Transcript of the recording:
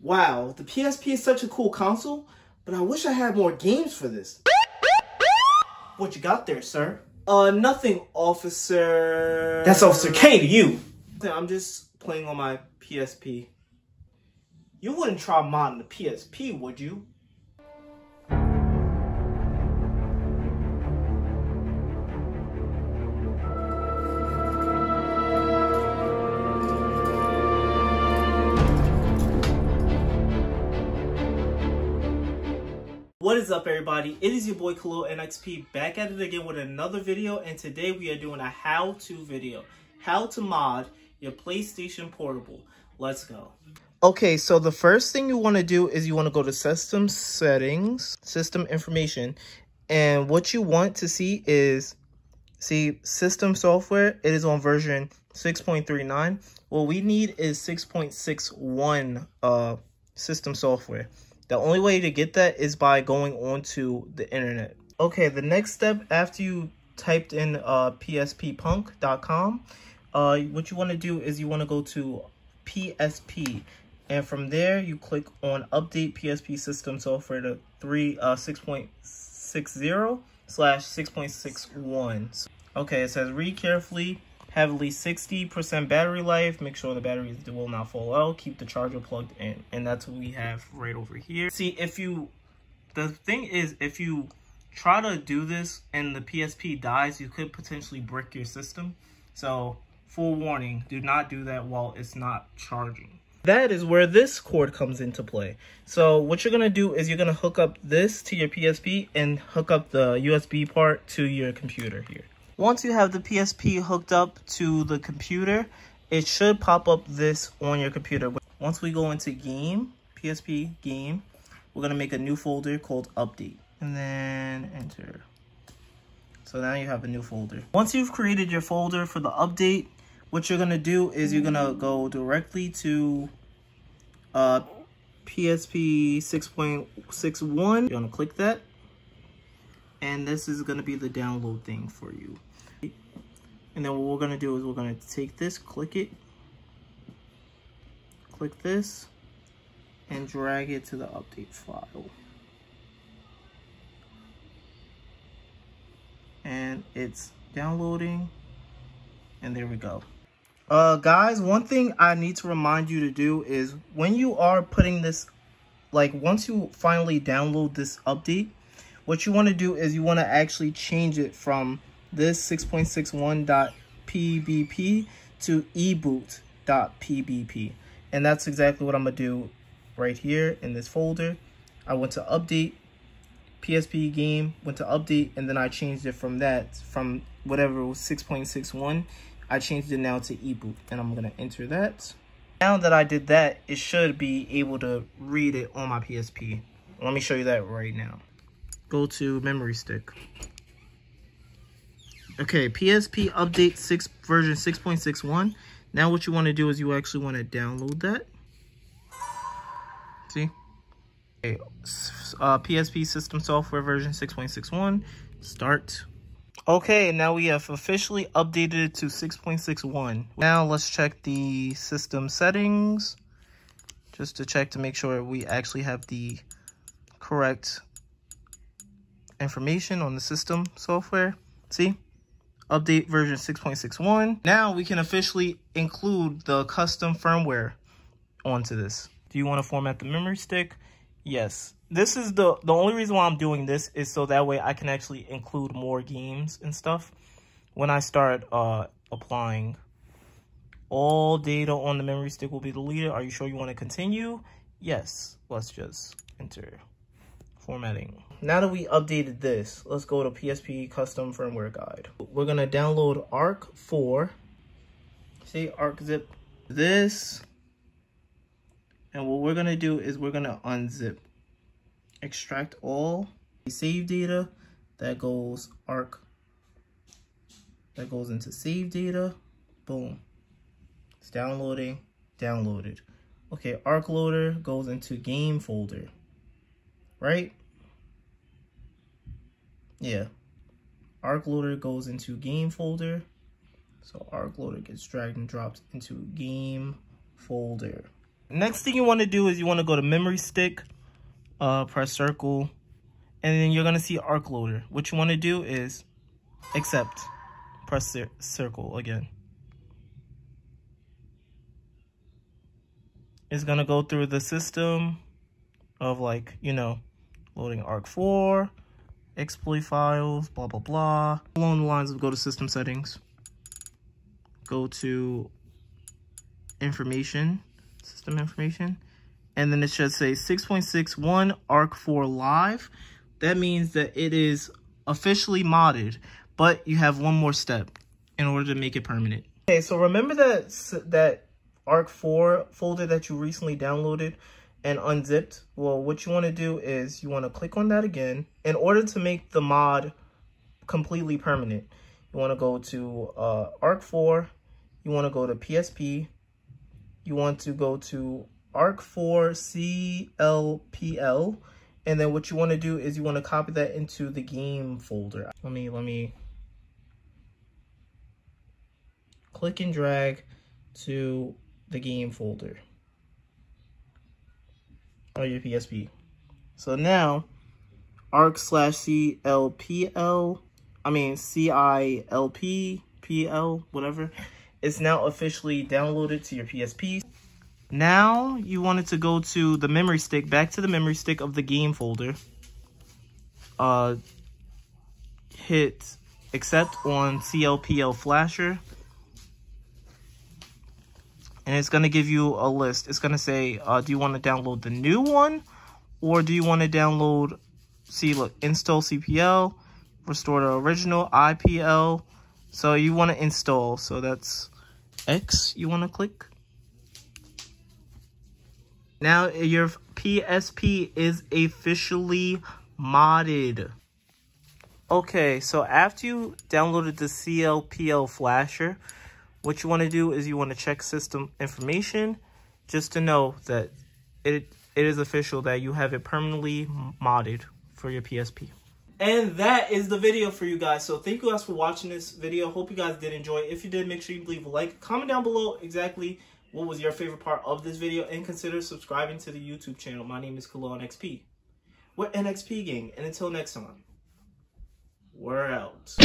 Wow, the PSP is such a cool console, but I wish I had more games for this. What you got there, sir? Nothing, officer. That's Officer K to you. I'm just playing on my PSP. You wouldn't try modding the PSP, would you? What is up, everybody? It is your boy Khalil NXP back at it again with another video, and today we are doing a how-to video. How to mod your PlayStation Portable. Let's go. Okay, so the first thing you want to do is you want to go to System Settings, System Information, and what you want to see is, see, System Software, it is on version 6.39. What we need is 6.61 System Software. The only way to get that is by going onto the internet. Okay, the next step after you typed in psppunk.com, what you want to do is you want to go to PSP. And from there, you click on Update PSP System Software to 6.60/6.61. Okay, it says read carefully. Have at least 60% battery life. Make sure the batteries will not fall out. Keep the charger plugged in. And that's what we have right over here. See, the thing is, if you try to do this and the PSP dies, you could potentially brick your system. So, forewarning, do not do that while it's not charging. That is where this cord comes into play. So, what you're going to do is you're going to hook up this to your PSP and hook up the USB part to your computer here. Once you have the PSP hooked up to the computer, it should pop up this on your computer. Once we go into Game, PSP Game, we're going to make a new folder called Update. And then Enter. So now you have a new folder. Once you've created your folder for the update, what you're going to do is you're going to go directly to PSP 6.61. You're going to click that. And this is going to be the download thing for you. And then what we're going to do is we're going to take this, click it, click this, and drag it to the update file. And it's downloading, and there we go. Guys, one thing I need to remind you to do is when you are putting this, like once you finally download this update, what you want to do is you want to actually change it from this 6.61.pbp to eboot.pbp. And that's exactly what I'm going to do right here in this folder. I went to update, PSP game, went to update, and then I changed it from that, from whatever was 6.61, I changed it now to eboot. And I'm going to enter that. Now that I did that, it should be able to read it on my PSP. Let me show you that right now. Go to memory stick. Okay, PSP update version 6.61. Now what you want to do is you actually want to download that. See? Okay, PSP system software version 6.61. Start. Okay, now we have officially updated it to 6.61. Now let's check the system settings, just to check to make sure we actually have the correct information on the system software. See? Update version 6.61. Now we can officially include the custom firmware onto this. Do you want to format the memory stick? Yes. This is the only reason why I'm doing this is so that way I can actually include more games and stuff when I start applying. All data on the memory stick will be deleted. Are you sure you want to continue? Yes. Let's just enter. Formatting. Now that we updated this, let's go to PSP Custom Firmware Guide. We're going to download ARC4. See, ARC-zip this. And what we're going to do is we're going to unzip. Extract all. Save data. That goes ARC. That goes into save data. Boom. It's downloading. Downloaded. Okay, ARC loader goes into game folder. Right? Yeah. Arc loader goes into game folder. So arc loader gets dragged and dropped into game folder. Next thing you want to do is you want to go to memory stick, press circle, and then you're going to see arc loader. What you want to do is accept, press circle again. It's going to go through the system of, like, you know, loading ARC4, exploit files, blah, blah, blah. Along the lines of, go to system settings, go to information, system information, and then it should say 6.61 ARC4 live. That means that it is officially modded, but you have one more step in order to make it permanent. Okay, so remember that ARC4 folder that you recently downloaded and unzipped? Well, what you want to do is you want to click on that again in order to make the mod completely permanent. You want to go to ARC4, you want to go to PSP, you want to go to Arc4CLPL, and then what you want to do is you want to copy that into the game folder. Let me click and drag to the game folder on your PSP. So now CILPPL, whatever, it's now officially downloaded to your PSP. Now you wanted to go to the memory stick, back to the memory stick of the game folder. Hit accept on CLPL flasher. And it's going to give you a list. It's going to say, do you want to download the new one? Or do you want to download, see, look, install CPL, restore the original, IPL. So you want to install. So that's X you want to click. Now your PSP is officially modded. Okay, so after you downloaded the CLPL flasher, what you want to do is you want to check system information just to know that it is official, that you have it permanently modded for your PSP. And that is the video for you guys. So thank you guys for watching this video. Hope you guys did enjoy. If you did, make sure you leave a like. Comment down below exactly what was your favorite part of this video. And consider subscribing to the YouTube channel. My name is KiloNXP. We're NXP Gang. And until next time, we're out.